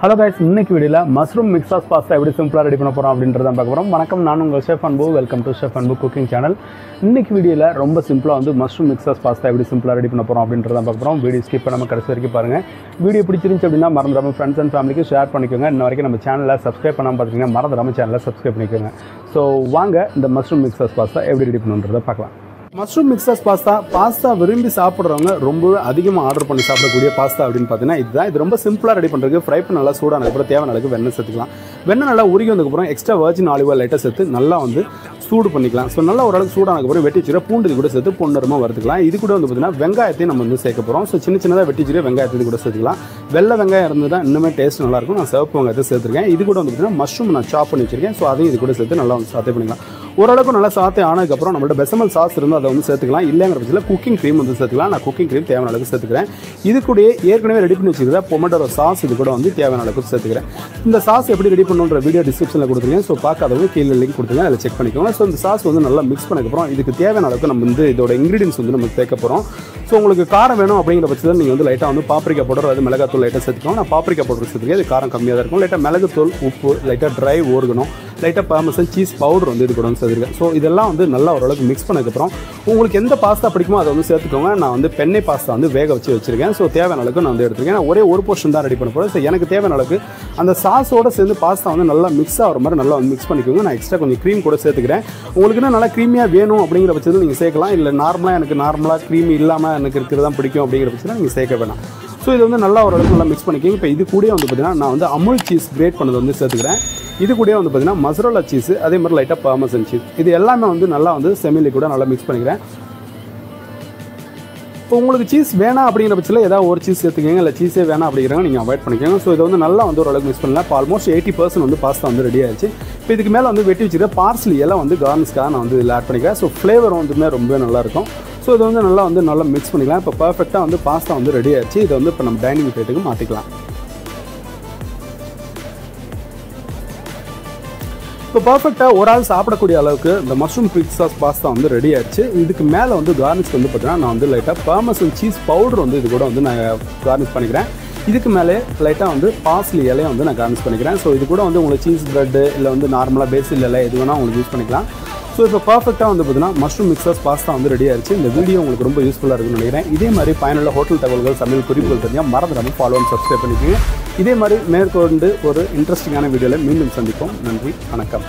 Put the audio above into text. Hello guys, in this video, mushroom mix sauce pasta is simple. Welcome, Chef Anbu. Welcome to Chef Anbu Cooking Channel. In this video, very simple. Mushroom mix sauce pasta is simple. Video skip video. Please friends and family share and channel subscribe channel subscribe. So, the mushroom mix sauce pasta every day. Mushroom mix sauce pasta விரும்பி சாப்பிடுறவங்க ரொம்ப அதிகமா order பண்ணி சாப்பிடக்கூடிய pasta அப்படினு பார்த்தீனா இதுதான். இது ரொம்ப சிம்பிளா ரெடி பண்றதுக்கு ஃப்ரை பண்ண நல்லா சூடான அப்புறம் தேவையான அளவுக்கு வெண்ணெய் சேர்த்துக்கலாம். வெண்ணெய் நல்லா ஊறி வந்ததுக்கு அப்புறம் எக்ஸ்ட்ரா வர்ஜின் ஆலிவ் ஆயில் லைட்டா சேர்த்து நல்லா வந்து சூடு பண்ணிக்கலாம். சோ நல்லா ஒரு அளவு சூடானதுக்கு அப்புறம் வெட்டிச்சீரை பூண்டு கூட சேர்த்து பொன்னரமா வறுத்துக்கலாம். இது கூட வந்து பார்த்தீனா வெங்காயத்தை நம்ம வந்து சேர்க்க போறோம். சோ சின்ன சின்னதா வெட்டிச்சீரை வெங்காயத்தை கூட சேர்த்துக்கலாம். வெள்ளை வெங்காயம் இருந்தா இன்னுமே டேஸ்ட் நல்லா இருக்கும். நான் சிவப்பு வெங்காயத்தை சேர்த்திருக்கேன். இது கூட வந்து பார்த்தீனா மஷ்ரூம் நான் சாப் பண்ணி வச்சிருக்கேன். சோ அதையும் இது கூட சேர்த்து நல்லா வந்து சாதே பண்ணிக்கலாம். ஓரளவுக்கு நல்லா சாதே ஆனதுக்கு அப்புறம் நம்மளோட பெசமல் சாஸ் இருந்தா அத வந்து சேர்த்துக்கலாம். இல்லங்கற பட்சத்துல குக்கிங் க்ரீம் வந்து சேர்த்துக்கலாம். நான் குக்கிங் க்ரீம் தேவையான அளவுக்கு சேர்த்துக்கிறேன். இது கூட ஏற்கனவே ரெடி பண்ணி வச்சிருக்கிற பொமடரோ சாஸ் இது கூட வந்து தேவையான அளவுக்கு சேர்த்துக்கிறேன். இந்த சாஸ் எப்படி ரெடி பண்ணனும்ன்ற வீடியோ டிஸ்கிரிப்ஷன்ல கொடுத்திருக்கேன். சோ பார்க்காதவங்க கீழ லிங்க் கொடுத்திருக்கேன். அத செக் பண்ணிக்கோங்க. சோ இந்த சாஸ் வந்து நல்லா mix பண்ணதுக்கு அப்புறம் இதுக்கு தேவையான அளவுக்கு நம்ம வந்து இதோட ingredients வந்து நம்ம சேர்க்க போறோம். சோ உங்களுக்கு காரம் வேணும் அப்படிங்கற பட்சத்துல நீங்க வந்து லைட்டா வந்து பாப்ரிகா பவுடர் அது மிளகாய் தூள் லைட்டா சேர்த்துக்கோங்க. நான் பாப்ரிகா பவுடர் சேர்த்துக்கிறேன். இது காரம் கம்மியா இருக்கும். லைட்டா மிளகாய் தூள் உப்பு லைட்டா dry ஓர்கனோ லைட்டா பர்மசன் சீஸ் பவுடர் வந்து இது கூட சேர்த்துக்கிறேன். சோ இதெல்லாம் வந்து நல்லா ஓரளவுக்கு mix பண்ணதுக்கு அப்புறம் உங்களுக்கு எந்த பாஸ்தா பிடிக்குமோ அதை வந்து சேர்த்துக்கோங்க. நான் வந்து பெண்ணை பாஸ்தா வந்து வேக வச்சிருக்கேன். சோ தேவையான அளவுக்கு நான் வந்து எடுத்துக்கிறேன். நான் ஒரே ஒரு போர்ஷன் தான் ரெடி பண்ண போறேன். சோ எனக்கு தேவையான அளவுக்கு அந்த சாஸோட சேர்ந்து பாஸ்தா வந்து நல்லா mix ஆகுற மாதிரி நல்லா வந்து mix பண்ணிக்கோங்க. நான் எக்ஸ்ட்ரா கொஞ்சம் க்ரீம் கூட சேர்த்துக்கிறேன். உங்களுக்கு என்ன நல்லா க்ரீமியா வேணும் அப்படிங்கற பட்சத்துல நீங்க சேர்க்கலாம். இல்ல நார்மலா க்ரீம் இல்லாம எனக்கு இருக்குறது தான் பிடிக்கும் அப்படிங்கற பட்சத்துல நீங்க சேர்க்க வேணாம். சோ இது வந்து நல்லா ஓரளவுக்கு நல்லா mix பண்ணிக்கோங்க. இப்போ இது கூடவே வந்து பாத்தீங்கன்னா நான் வந்து அமுல் சீஸ் கிரேட் பண்ணது வந்து சேர்த்துக்கிறேன். இது கூட வந்து பார்த்தீங்கன்னா மசரோலா சீஸ் அதே மாதிரி லைட்டாக பர்மசன் சீஸ் இது எல்லாமே வந்து நல்லா வந்து செமிலி கூட நல்லா மிக்ஸ் பண்ணிக்கிறேன். இப்போ உங்களுக்கு சீஸ் வேணாம் அப்படிங்கிற பட்சத்தில் ஏதாவது ஒரு சீஸ் சேர்த்துக்கோங்க. இல்லை சீஸே வேணாம் அப்படிங்கிறாங்க நீங்கள் அவாய்ட் பண்ணிக்கோங்க. ஸோ இதை வந்து நல்லா வந்து ஓரளவுக்கு மிக்ஸ் பண்ணலாம். இப்போ ஆல்மோஸ்ட் 80% வந்து பாஸ்தா வந்து ரெடி ஆயிடுச்சு. இப்போ இதுக்கு மேலே வந்து வெட்டி வச்சுக்கிற பார்ஸ்லி எல்லாம் வந்து கார்னிஷ்காக நான் வந்து இதில் ஆட் பண்ணிக்கிறேன். ஸோ ஃப்ளேவர் வந்துமே ரொம்ப நல்லாயிருக்கும். ஸோ இதை வந்து நல்லா மிக்ஸ் பண்ணிக்கலாம். இப்போ பர்ஃபெக்டாக வந்து பாஸ்தா வந்து ரெடி ஆயிடுச்சு. இதை வந்து இப்போ நம்ம டைனிங் பிளேட்டுக்கு மாற்றிக்கலாம். இப்போ பர்ஃபெக்டாக ஒரு ஆள் சாப்பிடக்கூடிய அளவுக்கு இந்த மஷ்ரூம் மிக்ஸ் சாஸ் பாஸ்தா வந்து ரெடி ஆயிடுச்சு. இதுக்கு மேலே வந்து கார்னிஷ் வந்து பார்த்தீங்கன்னா நான் வந்து லைட்டாக பர்மசன் சீஸ் பவுடர் வந்து இது கூட வந்து நான் கார்னிஷ் பண்ணிக்கிறேன். இதுக்கு மேலே லைட்டாக வந்து பார்ஸ்லி இலையை வந்து நான் கார்னிஷ் பண்ணிக்கிறேன். ஸோ இது கூட வந்து உங்களுக்கு சீஸ் ப்ரெட்டு இல்லை வந்து நார்மலாக பேசில் இலை எது வேணால் உங்களுக்கு யூஸ் பண்ணிக்கலாம். ஸோ இப்போ பர்ஃபெக்டாக வந்து பார்த்தீங்கன்னா மஷ்ரூம் மிக்ஸ் சாஸ் பாஸ்தா வந்து ரெடி ஆயிடுச்சு. இந்த வீடியோ உங்களுக்கு ரொம்ப யூஸ்ஃபுல்லாக இருக்குன்னு நினைக்கிறேன். இதே மாதிரி பயனுள்ள ஹோட்டல் தகவல்கள் சமையல் குறிப்புகள் தெரிஞ்சால் மறந்துடாமல் ஃபாலோ அண்ட் சப்ஸ்கிரைப் பண்ணிக்கோங்க. இதே மாதிரி மேற்கொண்டு ஒரு இன்ட்ரெஸ்டிங்கான வீடியோவில் மீண்டும் சந்திப்போம். நன்றி, வணக்கம்.